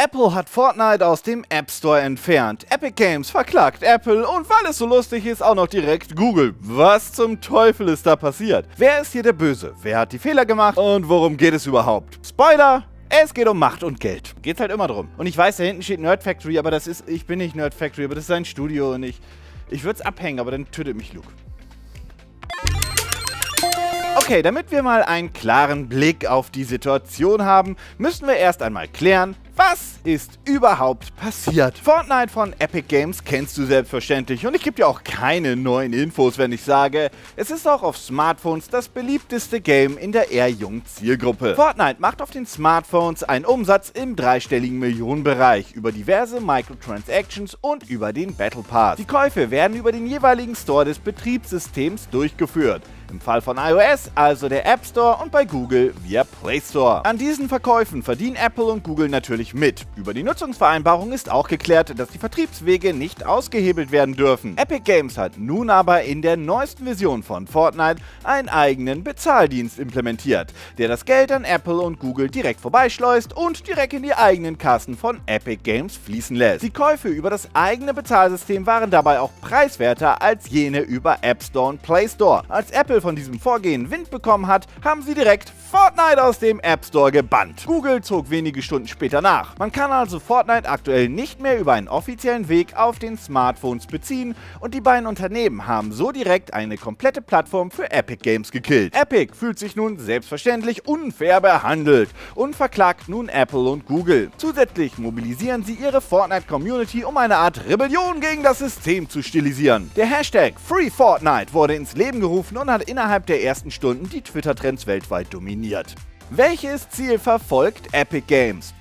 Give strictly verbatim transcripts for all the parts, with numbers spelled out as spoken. Apple hat Fortnite aus dem App Store entfernt. Epic Games verklagt Apple und weil es so lustig ist, auch noch direkt Google. Was zum Teufel ist da passiert? Wer ist hier der Böse? Wer hat die Fehler gemacht? Und worum geht es überhaupt? Spoiler! Es geht um Macht und Geld. Geht's halt immer drum. Und ich weiß, da hinten steht Nerd Factory, aber das ist... Ich bin nicht Nerd Factory, aber das ist ein Studio und ich... Ich würde es abhängen, aber dann tötet mich Luke. Okay, damit wir mal einen klaren Blick auf die Situation haben, müssen wir erst einmal klären, was ist überhaupt passiert. Fortnite von Epic Games kennst du selbstverständlich und ich gebe dir auch keine neuen Infos, wenn ich sage, es ist auch auf Smartphones das beliebteste Game in der eher jungen Zielgruppe. Fortnite macht auf den Smartphones einen Umsatz im dreistelligen Millionenbereich über diverse Microtransactions und über den Battle Pass. Die Käufe werden über den jeweiligen Store des Betriebssystems durchgeführt. Im Fall von iOS, also der App Store und bei Google via Play Store. An diesen Verkäufen verdienen Apple und Google natürlich mit. Über die Nutzungsvereinbarung ist auch geklärt, dass die Vertriebswege nicht ausgehebelt werden dürfen. Epic Games hat nun aber in der neuesten Version von Fortnite einen eigenen Bezahldienst implementiert, der das Geld an Apple und Google direkt vorbeischleust und direkt in die eigenen Kassen von Epic Games fließen lässt. Die Käufe über das eigene Bezahlsystem waren dabei auch preiswerter als jene über App Store und Play Store. Als Apple von diesem Vorgehen Wind bekommen hat, haben sie direkt Fortnite aus dem App Store gebannt. Google zog wenige Stunden später nach. Man kann also Fortnite aktuell nicht mehr über einen offiziellen Weg auf den Smartphones beziehen und die beiden Unternehmen haben so direkt eine komplette Plattform für Epic Games gekillt. Epic fühlt sich nun selbstverständlich unfair behandelt und verklagt nun Apple und Google. Zusätzlich mobilisieren sie ihre Fortnite-Community, um eine Art Rebellion gegen das System zu stilisieren. Der Hashtag FreeFortnite wurde ins Leben gerufen und hat innerhalb der ersten Stunden die Twitter-Trends weltweit dominiert. Welches Ziel verfolgt Epic Games?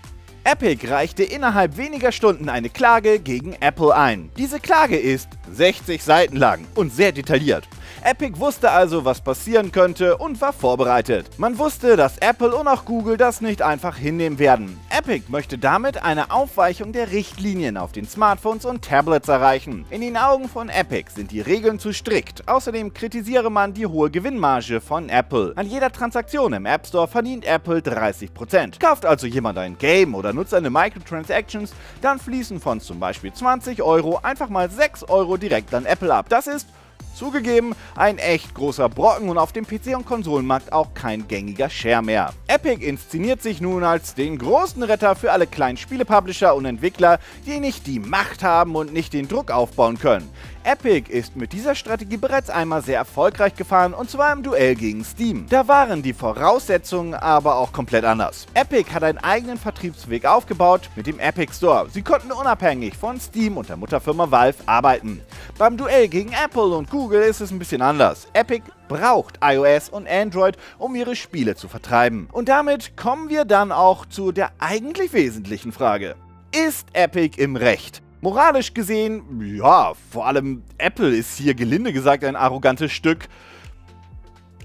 Epic reichte innerhalb weniger Stunden eine Klage gegen Apple ein. Diese Klage ist sechzig Seiten lang und sehr detailliert. Epic wusste also, was passieren könnte und war vorbereitet. Man wusste, dass Apple und auch Google das nicht einfach hinnehmen werden. Epic möchte damit eine Aufweichung der Richtlinien auf den Smartphones und Tablets erreichen. In den Augen von Epic sind die Regeln zu strikt. Außerdem kritisiere man die hohe Gewinnmarge von Apple. An jeder Transaktion im App Store verdient Apple dreißig Prozent. Kauft also jemand ein Game oder nutzt eine Microtransactions, dann fließen von zum Beispiel zwanzig Euro einfach mal sechs Euro direkt an Apple ab. Das ist zugegeben ein echt großer Brocken und auf dem P C- und Konsolenmarkt auch kein gängiger Share mehr. Epic inszeniert sich nun als den großen Retter für alle kleinen Spielepublisher und Entwickler, die nicht die Macht haben und nicht den Druck aufbauen können. Epic ist mit dieser Strategie bereits einmal sehr erfolgreich gefahren und zwar im Duell gegen Steam. Da waren die Voraussetzungen aber auch komplett anders. Epic hat einen eigenen Vertriebsweg aufgebaut mit dem Epic Store. Sie konnten unabhängig von Steam und der Mutterfirma Valve arbeiten. Beim Duell gegen Apple und Google ist es ein bisschen anders. Epic braucht iOS und Android, um ihre Spiele zu vertreiben. Und damit kommen wir dann auch zu der eigentlich wesentlichen Frage. Ist Epic im Recht? Moralisch gesehen, ja, vor allem Apple ist hier gelinde gesagt ein arrogantes Stück.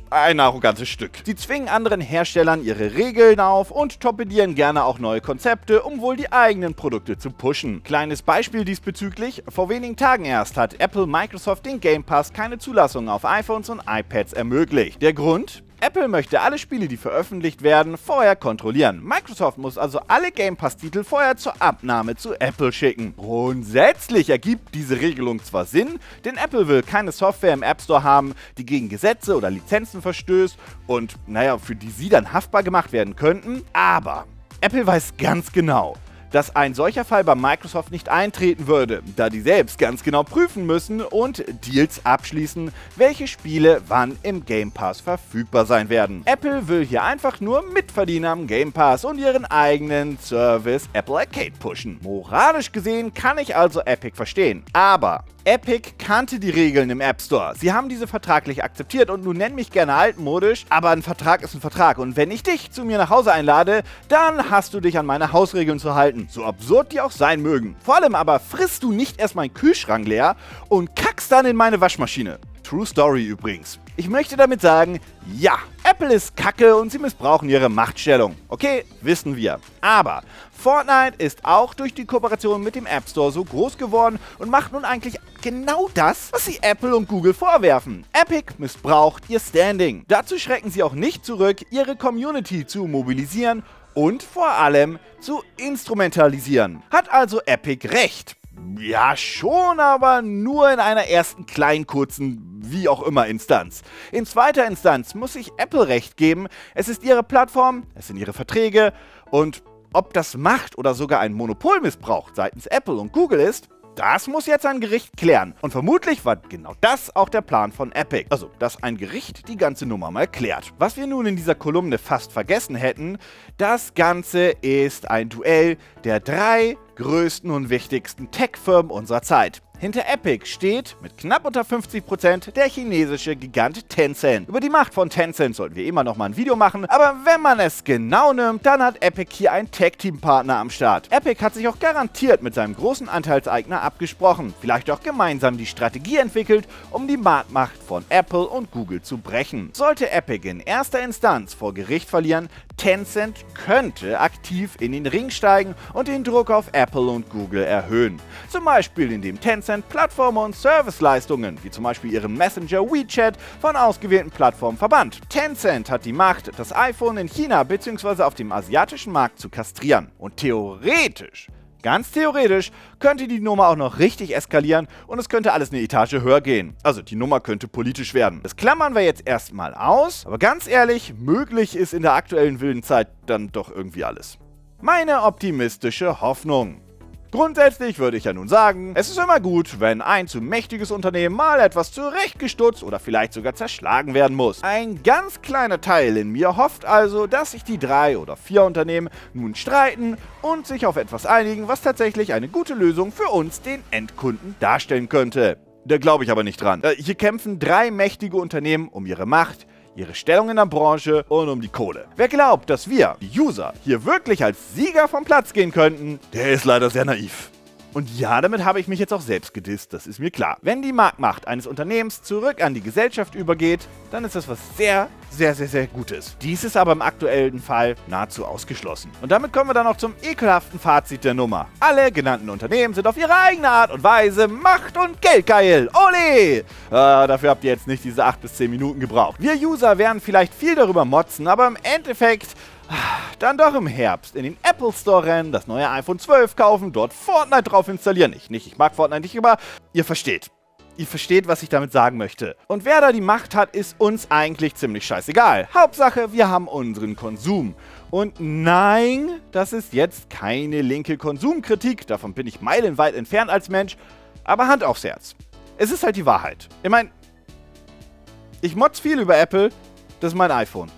Ein arrogantes Stück. Sie zwingen anderen Herstellern ihre Regeln auf und torpedieren gerne auch neue Konzepte, um wohl die eigenen Produkte zu pushen. Kleines Beispiel diesbezüglich: Vor wenigen Tagen erst hat Apple Microsoft den Game Pass keine Zulassung auf iPhones und iPads ermöglicht. Der Grund? Apple möchte alle Spiele, die veröffentlicht werden, vorher kontrollieren. Microsoft muss also alle Game Pass-Titel vorher zur Abnahme zu Apple schicken. Grundsätzlich ergibt diese Regelung zwar Sinn, denn Apple will keine Software im App Store haben, die gegen Gesetze oder Lizenzen verstößt und, naja, für die sie dann haftbar gemacht werden könnten, aber Apple weiß ganz genau, dass ein solcher Fall bei Microsoft nicht eintreten würde, da die selbst ganz genau prüfen müssen und Deals abschließen, welche Spiele wann im Game Pass verfügbar sein werden. Apple will hier einfach nur Mitverdiener am Game Pass und ihren eigenen Service Apple Arcade pushen. Moralisch gesehen kann ich also Epic verstehen, aber Epic kannte die Regeln im App Store. Sie haben diese vertraglich akzeptiert und nun nenn mich gerne altmodisch, aber ein Vertrag ist ein Vertrag und wenn ich dich zu mir nach Hause einlade, dann hast du dich an meine Hausregeln zu halten, so absurd die auch sein mögen. Vor allem aber frisst du nicht erst meinen Kühlschrank leer und kackst dann in meine Waschmaschine. True Story übrigens. Ich möchte damit sagen, ja, Apple ist kacke und sie missbrauchen ihre Machtstellung. Okay, wissen wir. Aber Fortnite ist auch durch die Kooperation mit dem App Store so groß geworden und macht nun eigentlich genau das, was sie Apple und Google vorwerfen. Epic missbraucht ihr Standing. Dazu schrecken sie auch nicht zurück, ihre Community zu mobilisieren und vor allem zu instrumentalisieren. Hat also Epic recht? Ja, schon, aber nur in einer ersten kleinen, kurzen, wie auch immer Instanz. In zweiter Instanz muss ich Apple recht geben. Es ist ihre Plattform, es sind ihre Verträge und ob das Macht oder sogar ein Monopolmissbrauch seitens Apple und Google ist, das muss jetzt ein Gericht klären. Und vermutlich war genau das auch der Plan von Epic. Also, dass ein Gericht die ganze Nummer mal klärt. Was wir nun in dieser Kolumne fast vergessen hätten, das Ganze ist ein Duell der drei größten und wichtigsten Tech-Firmen unserer Zeit. Hinter Epic steht mit knapp unter fünfzig Prozent der chinesische Gigant Tencent. Über die Macht von Tencent sollten wir immer noch mal ein Video machen, aber wenn man es genau nimmt, dann hat Epic hier einen Tag-Team-Partner am Start. Epic hat sich auch garantiert mit seinem großen Anteilseigner abgesprochen, vielleicht auch gemeinsam die Strategie entwickelt, um die Marktmacht von Apple und Google zu brechen. Sollte Epic in erster Instanz vor Gericht verlieren, Tencent könnte aktiv in den Ring steigen und den Druck auf Apple und Google erhöhen. Zum Beispiel indem Tencent Plattformen und Serviceleistungen, wie zum Beispiel ihren Messenger WeChat, von ausgewählten Plattformen verbannt. Tencent hat die Macht, das iPhone in China bzw. auf dem asiatischen Markt zu kastrieren. Und theoretisch, ganz theoretisch, könnte die Nummer auch noch richtig eskalieren und es könnte alles eine Etage höher gehen. Also die Nummer könnte politisch werden. Das klammern wir jetzt erstmal aus, aber ganz ehrlich, möglich ist in der aktuellen wilden Zeit dann doch irgendwie alles. Meine optimistische Hoffnung. Grundsätzlich würde ich ja nun sagen, es ist immer gut, wenn ein zu mächtiges Unternehmen mal etwas zurechtgestutzt oder vielleicht sogar zerschlagen werden muss. Ein ganz kleiner Teil in mir hofft also, dass sich die drei oder vier Unternehmen nun streiten und sich auf etwas einigen, was tatsächlich eine gute Lösung für uns, den Endkunden, darstellen könnte. Da glaube ich aber nicht dran. Hier kämpfen drei mächtige Unternehmen um ihre Macht, ihre Stellung in der Branche und um die Kohle. Wer glaubt, dass wir, die User, hier wirklich als Sieger vom Platz gehen könnten, der ist leider sehr naiv. Und ja, damit habe ich mich jetzt auch selbst gedisst, das ist mir klar. Wenn die Marktmacht eines Unternehmens zurück an die Gesellschaft übergeht, dann ist das was sehr, sehr, sehr, sehr Gutes. Dies ist aber im aktuellen Fall nahezu ausgeschlossen. Und damit kommen wir dann noch zum ekelhaften Fazit der Nummer. Alle genannten Unternehmen sind auf ihre eigene Art und Weise macht- und geldgeil. Ole! Äh, dafür habt ihr jetzt nicht diese acht bis zehn Minuten gebraucht. Wir User werden vielleicht viel darüber motzen, aber im Endeffekt dann doch im Herbst in den Apple Store rennen, das neue iPhone zwölf kaufen, dort Fortnite drauf installieren. Ich nicht, ich mag Fortnite nicht, aber ihr versteht. Ihr versteht, was ich damit sagen möchte. Und wer da die Macht hat, ist uns eigentlich ziemlich scheißegal. Hauptsache, wir haben unseren Konsum. Und nein, das ist jetzt keine linke Konsumkritik, davon bin ich meilenweit entfernt als Mensch, aber Hand aufs Herz. Es ist halt die Wahrheit. Ich meine, ich motz viel über Apple, das ist mein iPhone.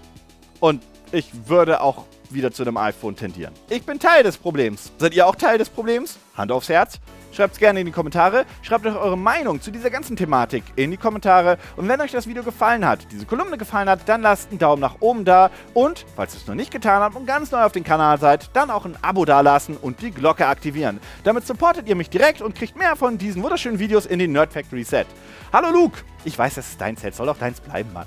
Und ich würde auch wieder zu einem iPhone tendieren. Ich bin Teil des Problems. Seid ihr auch Teil des Problems? Hand aufs Herz. Schreibt es gerne in die Kommentare. Schreibt euch eure Meinung zu dieser ganzen Thematik in die Kommentare. Und wenn euch das Video gefallen hat, diese Kolumne gefallen hat, dann lasst einen Daumen nach oben da. Und, falls ihr es noch nicht getan habt und ganz neu auf den Kanal seid, dann auch ein Abo dalassen und die Glocke aktivieren. Damit supportet ihr mich direkt und kriegt mehr von diesen wunderschönen Videos in den Nerd Factory Set. Hallo Luke! Ich weiß, das ist dein Set. Soll auch deins bleiben, Mann.